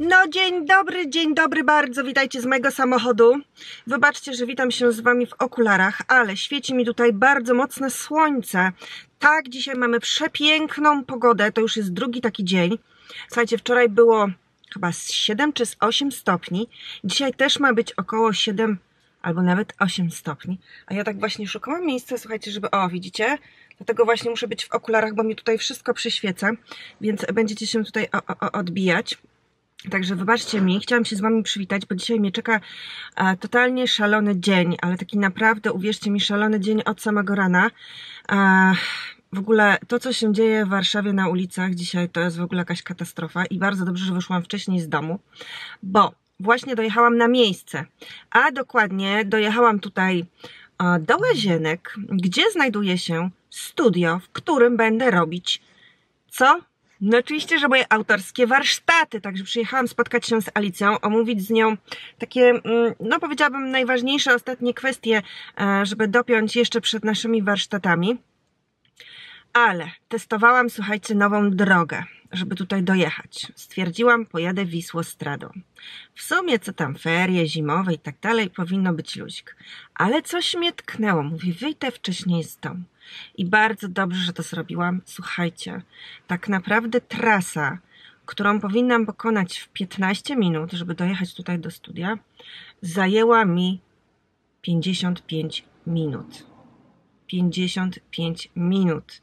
No dzień dobry bardzo, witajcie z mojego samochodu. Wybaczcie, że witam się z wami w okularach, ale świeci mi tutaj bardzo mocne słońce. Tak, dzisiaj mamy przepiękną pogodę, to już jest drugi taki dzień. Słuchajcie, wczoraj było chyba z 7 czy z 8 stopni. Dzisiaj też ma być około 7 albo nawet 8 stopni. A ja tak właśnie szukałam miejsca, słuchajcie, żeby... O, widzicie? Dlatego właśnie muszę być w okularach, bo mi tutaj wszystko przyświeca, więc będziecie się tutaj odbijać. Także wybaczcie mi, chciałam się z wami przywitać, bo dzisiaj mnie czeka totalnie szalony dzień, ale taki naprawdę, uwierzcie mi, szalony dzień od samego rana. W ogóle to, co się dzieje w Warszawie na ulicach dzisiaj, to jest w ogóle jakaś katastrofa i bardzo dobrze, że wyszłam wcześniej z domu, bo właśnie dojechałam na miejsce, a dokładnie dojechałam tutaj do Łazienek, gdzie znajduje się studio, w którym będę robić co? No oczywiście, że moje autorskie warsztaty, także przyjechałam spotkać się z Alicją, omówić z nią takie, no powiedziałabym, najważniejsze ostatnie kwestie, żeby dopiąć jeszcze przed naszymi warsztatami. Ale testowałam, słuchajcie, nową drogę, żeby tutaj dojechać. Stwierdziłam, pojadę Wisłostradą. W sumie co tam, ferie zimowe i tak dalej, powinno być luzik. Ale coś mnie tknęło, mówię, wyjdę wcześniej z domu. I bardzo dobrze, że to zrobiłam. Słuchajcie, tak naprawdę trasa, którą powinnam pokonać w 15 minut, żeby dojechać tutaj do studia, zajęła mi 55 minut. 55 minut.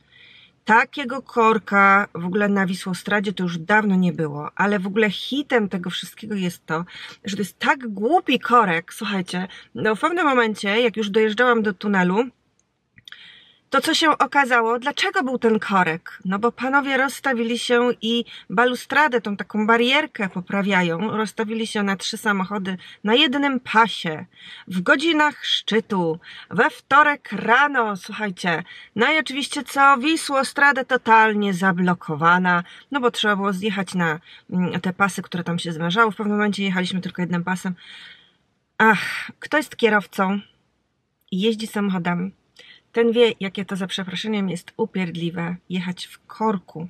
Takiego korka w ogóle na Wisłostradzie to już dawno nie było, ale w ogóle hitem tego wszystkiego jest to, że to jest tak głupi korek, słuchajcie, no w pewnym momencie, jak już dojeżdżałam do tunelu, to co się okazało, dlaczego był ten korek? No bo panowie rozstawili się i balustradę, tą taką barierkę poprawiają, rozstawili się na 3 samochody na jednym pasie, w godzinach szczytu, we wtorek rano, słuchajcie. No i oczywiście co, Wisłostradę totalnie zablokowana, no bo trzeba było zjechać na te pasy, które tam się zwężały, w pewnym momencie jechaliśmy tylko jednym pasem. Ach, kto jest kierowcą i jeździ samochodami? Ten wie, jakie to za przeproszeniem jest upierdliwe jechać w korku.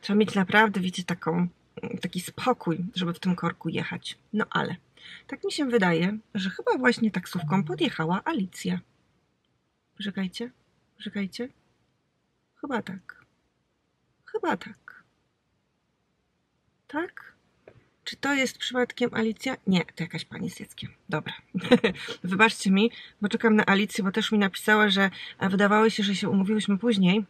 Trzeba mieć naprawdę, wiecie, taki spokój, żeby w tym korku jechać. No ale tak mi się wydaje, że chyba właśnie taksówką podjechała Alicja. Poczekajcie, poczekajcie. Chyba tak. Chyba tak. Tak? Czy to jest przypadkiem Alicja? Nie, to jakaś pani z dzieckiem. Dobra. Wybaczcie mi, bo czekam na Alicję, bo też mi napisała, że wydawało się, że się umówiłyśmy później,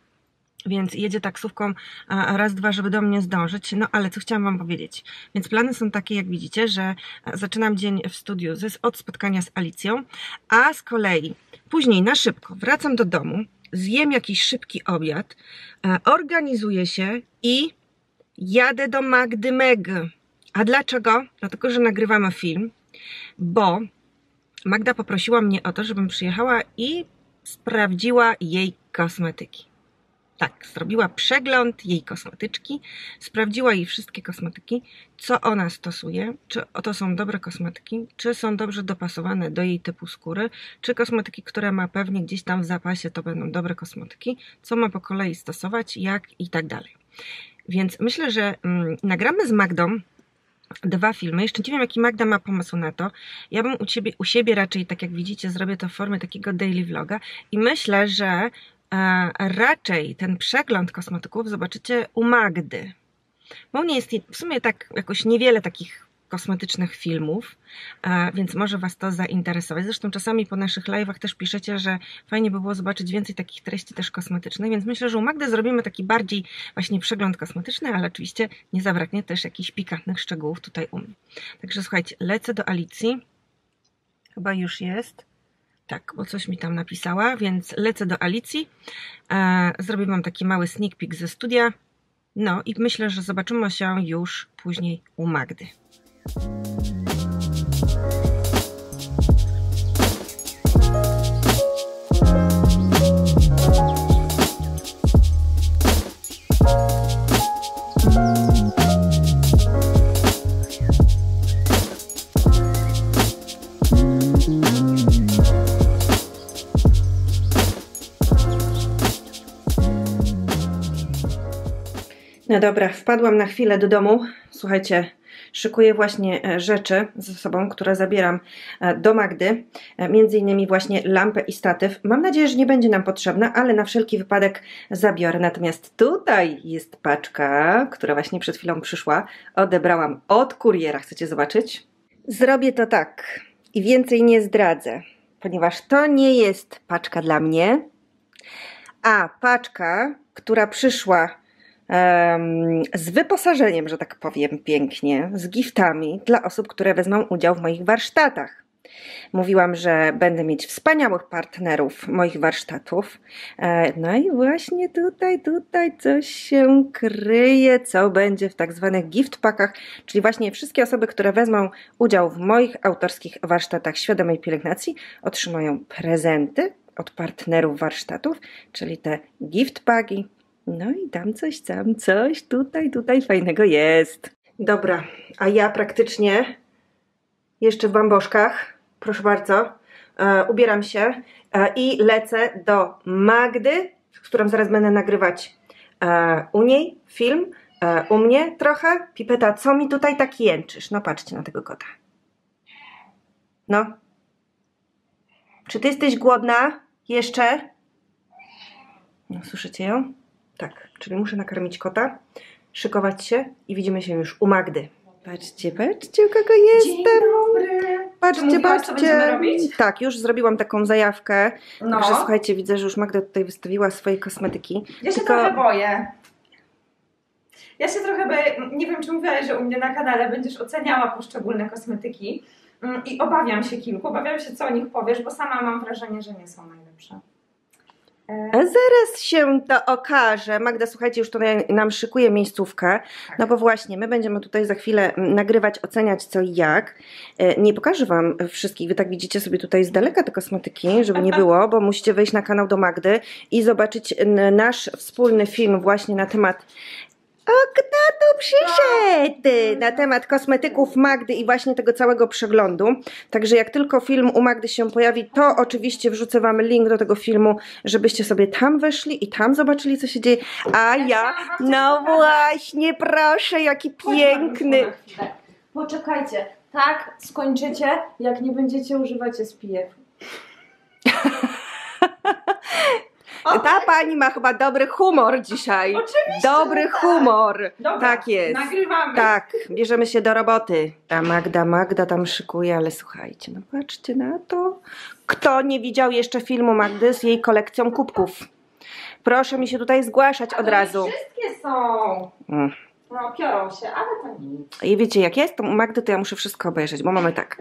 więc jedzie taksówką raz, dwa, żeby do mnie zdążyć. No ale co chciałam wam powiedzieć. Więc plany są takie, jak widzicie, że zaczynam dzień w studiu od spotkania z Alicją, a z kolei później na szybko wracam do domu, zjem jakiś szybki obiad, organizuję się i jadę do Magdy Meg. A dlaczego? Dlatego, że nagrywamy film, bo Magda poprosiła mnie o to, żebym przyjechała i sprawdziła jej kosmetyki. Tak, zrobiła przegląd jej kosmetyczki, sprawdziła jej wszystkie kosmetyki, co ona stosuje, czy to są dobre kosmetyki, czy są dobrze dopasowane do jej typu skóry, czy kosmetyki, które ma pewnie gdzieś tam w zapasie, to będą dobre kosmetyki, co ma po kolei stosować, jak i tak dalej. Więc myślę, że nagramy z Magdą 2 filmy. Jeszcze nie wiem, jaki Magda ma pomysł na to. Ja bym u siebie raczej, tak jak widzicie, zrobię to w formie takiego daily vloga i myślę, że raczej ten przegląd kosmetyków zobaczycie u Magdy. Bo u mnie jest w sumie tak jakoś niewiele takich kosmetycznych filmów, więc może was to zainteresować. Zresztą czasami po naszych live'ach też piszecie, że fajnie by było zobaczyć więcej takich treści też kosmetycznych, więc myślę, że u Magdy zrobimy taki bardziej właśnie przegląd kosmetyczny, ale oczywiście nie zabraknie też jakichś pikantnych szczegółów tutaj u mnie. Także słuchajcie, lecę do Alicji. Chyba już jest. Tak, bo coś mi tam napisała, więc lecę do Alicji. Zrobię wam taki mały sneak peek ze studia. No i myślę, że zobaczymy się już później u Magdy. No dobra, wpadłam na chwilę do domu. Słuchajcie, szykuję właśnie rzeczy ze sobą, które zabieram do Magdy, między innymi właśnie lampę i statyw. Mam nadzieję, że nie będzie nam potrzebna, ale na wszelki wypadek zabiorę. Natomiast tutaj jest paczka, która właśnie przed chwilą przyszła. Odebrałam od kuriera. Chcecie zobaczyć? Zrobię to tak i więcej nie zdradzę, ponieważ to nie jest paczka dla mnie, a paczka, która przyszła z wyposażeniem, że tak powiem pięknie, z giftami dla osób, które wezmą udział w moich warsztatach. Mówiłam, że będę mieć wspaniałych partnerów moich warsztatów. No i właśnie tutaj coś się kryje, co będzie w tak zwanych gift packach, czyli właśnie wszystkie osoby, które wezmą udział w moich autorskich warsztatach świadomej pielęgnacji, otrzymają prezenty od partnerów warsztatów, czyli te gift packi. No i tam coś, tutaj fajnego jest. Dobra, a ja praktycznie jeszcze w bamboszkach, proszę bardzo, ubieram się i lecę do Magdy, z którą zaraz będę nagrywać u niej film, u mnie trochę. Pipeta, co mi tutaj tak jęczysz? No patrzcie na tego kota. No. Czy ty jesteś głodna jeszcze? No, słyszycie ją? Tak, czyli muszę nakarmić kota, szykować się i widzimy się już u Magdy. Patrzcie, kogo jestem! Patrzcie. Co będziemy robić? Tak, już zrobiłam taką zajawkę. No. Także słuchajcie, widzę, że już Magda tutaj wystawiła swoje kosmetyki. Ja się trochę boję. Nie wiem, czy mówiłaś, że u mnie na kanale będziesz oceniała poszczególne kosmetyki. I obawiam się kilku, co o nich powiesz, bo sama mam wrażenie, że nie są najlepsze. Zaraz się to okaże. Magda, słuchajcie, już tutaj nam szykuje miejscówkę. No bo właśnie, my będziemy tutaj za chwilę nagrywać, oceniać co i jak. Nie pokażę wam wszystkich, wy tak widzicie sobie tutaj z daleka te kosmetyki, żeby nie było, bo musicie wejść na kanał do Magdy i zobaczyć nasz wspólny film właśnie na temat... O, kto tu przyszedł? Na temat kosmetyków Magdy i właśnie tego całego przeglądu. Także jak tylko film u Magdy się pojawi, to oczywiście wrzucę wam link do tego filmu, żebyście sobie tam weszli i tam zobaczyli, co się dzieje. A ja, no właśnie, proszę, jaki piękny. Poczekajcie, tak skończycie, jak nie będziecie używać SPF-u. Ta pani ma chyba dobry humor dzisiaj. Oczywiście, dobry humor. Dobra, tak jest. Nagrywamy. Tak, bierzemy się do roboty. Ta Magda tam szykuje, ale słuchajcie, no patrzcie na to. Kto nie widział jeszcze filmu Magdy z jej kolekcją kubków? Proszę mi się tutaj zgłaszać od razu. Wszystkie są. No, piorą się, ale to nic. I wiecie, jak jest, to Magdy, to ja muszę wszystko obejrzeć, bo mamy tak,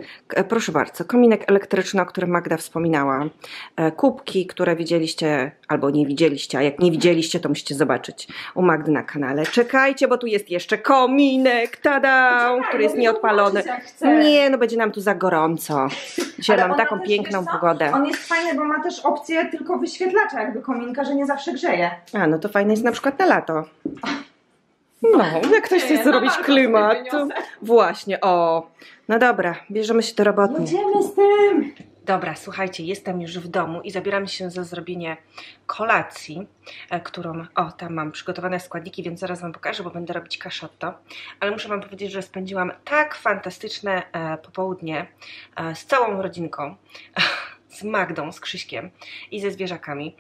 proszę bardzo, kominek elektryczny, o którym Magda wspominała, kubki, które widzieliście, albo nie widzieliście, a jak nie widzieliście, to musicie zobaczyć u Magdy na kanale. Czekajcie, bo tu jest jeszcze kominek, tada, który jest nieodpalony. Nie, no będzie nam tu za gorąco. Dzisiaj mam taką piękną pogodę. On jest fajny, bo ma też opcję tylko wyświetlacza jakby kominka, że nie zawsze grzeje. A, no to fajne jest na przykład na lato. No, jak ktoś chce zrobić klimat, to właśnie, o. No dobra, bierzemy się do roboty. Jedziemy z tym. Dobra, słuchajcie, jestem już w domu i zabieram się za zrobienie kolacji, którą, o, tam mam przygotowane składniki, więc zaraz wam pokażę, bo będę robić kaszotto. Ale muszę wam powiedzieć, że spędziłam tak fantastyczne popołudnie z całą rodzinką. Z Magdą, z Krzyśkiem i ze zwierzakami.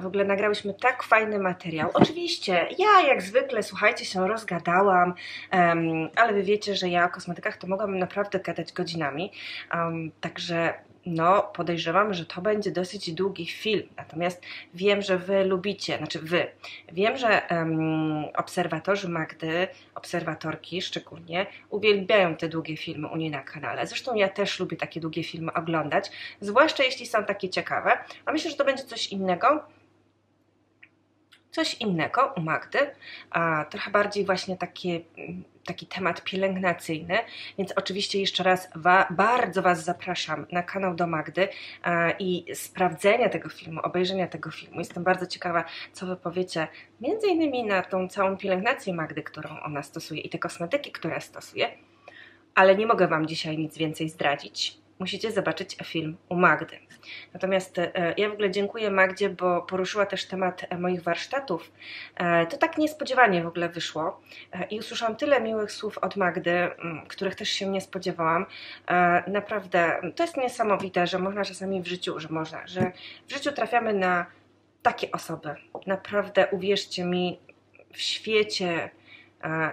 W ogóle nagrałyśmy tak fajny materiał. Oczywiście ja jak zwykle, słuchajcie, się rozgadałam, ale wy wiecie, że ja o kosmetykach to mogłabym naprawdę gadać godzinami, także no podejrzewam, że to będzie dosyć długi film, natomiast wiem, że wy lubicie, wiem, że obserwatorzy Magdy, obserwatorki szczególnie, uwielbiają te długie filmy u niej na kanale, zresztą ja też lubię takie długie filmy oglądać, zwłaszcza jeśli są takie ciekawe, a myślę, że to będzie coś innego, u Magdy, a trochę bardziej właśnie taki temat pielęgnacyjny, więc oczywiście jeszcze raz bardzo was zapraszam na kanał do Magdy i sprawdzenia tego filmu, obejrzenia tego filmu. Jestem bardzo ciekawa, co wy powiecie między innymi na tą całą pielęgnację Magdy, którą ona stosuje i te kosmetyki, które stosuje, ale nie mogę wam dzisiaj nic więcej zdradzić. musicie zobaczyć film u Magdy. Natomiast ja w ogóle dziękuję Magdzie, bo poruszyła też temat moich warsztatów. To tak niespodziewanie w ogóle wyszło i usłyszałam tyle miłych słów od Magdy, których też się nie spodziewałam. Naprawdę to jest niesamowite, że można czasami w życiu, że w życiu trafiamy na takie osoby. Naprawdę uwierzcie mi, w świecie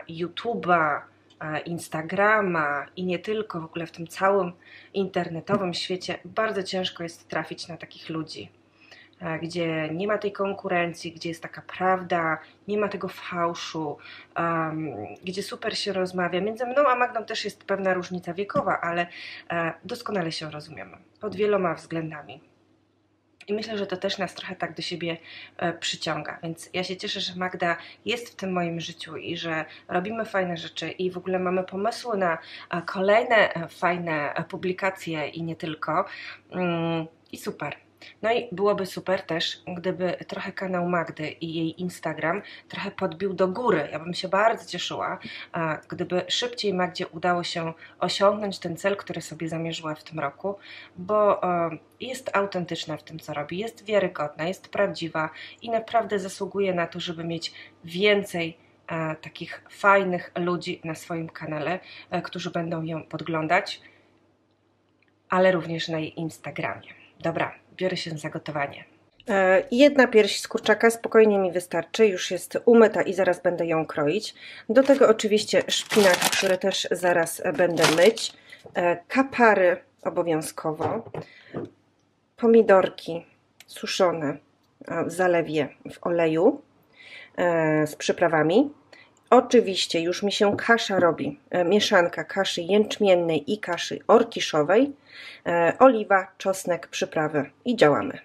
YouTube'a, Instagrama i nie tylko, w ogóle w tym całym internetowym świecie bardzo ciężko jest trafić na takich ludzi, gdzie nie ma tej konkurencji, gdzie jest taka prawda, nie ma tego fałszu, gdzie super się rozmawia. Między mną a Magdą też jest pewna różnica wiekowa, ale doskonale się rozumiemy pod wieloma względami. I myślę, że to też nas trochę tak do siebie przyciąga, więc ja się cieszę, że Magda jest w tym moim życiu i że robimy fajne rzeczy i w ogóle mamy pomysły na kolejne fajne publikacje i nie tylko. I super. No i byłoby super też, gdyby trochę kanał Magdy i jej Instagram trochę podbił do góry. Ja bym się bardzo cieszyła, gdyby szybciej Magdzie udało się osiągnąć ten cel, który sobie zamierzyła w tym roku, bo jest autentyczna w tym, co robi, jest wiarygodna, jest prawdziwa i naprawdę zasługuje na to, żeby mieć więcej takich fajnych ludzi na swoim kanale, którzy będą ją podglądać, ale również na jej Instagramie. Dobra, biorę się za gotowanie. Jedna pierś z kurczaka spokojnie mi wystarczy, już jest umyta i zaraz będę ją kroić. Do tego oczywiście szpinak, który też zaraz będę myć. Kapary obowiązkowo. Pomidorki suszone w zalewie w oleju z przyprawami. Oczywiście już mi się kasza robi, mieszanka kaszy jęczmiennej i kaszy orkiszowej, oliwa, czosnek, przyprawy i działamy.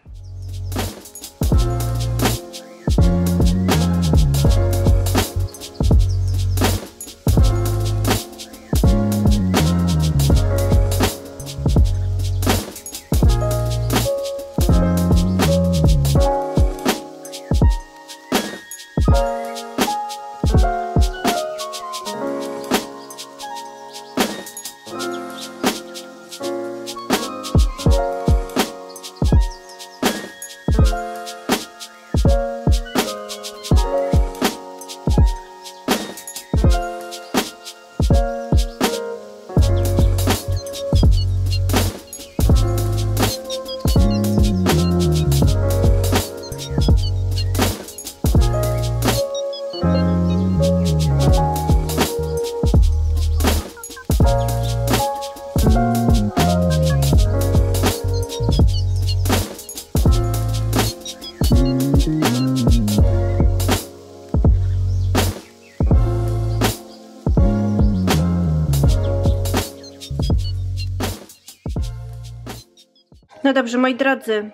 No dobrze, moi drodzy,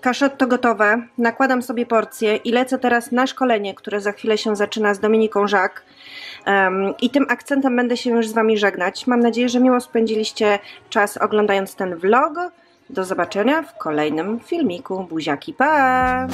kaszotto gotowe, nakładam sobie porcję i lecę teraz na szkolenie, które za chwilę się zaczyna z Dominiką Żak. I tym akcentem będę się już z Wami żegnać. Mam nadzieję, że miło spędziliście czas oglądając ten vlog. Do zobaczenia w kolejnym filmiku. Buziaki, pa!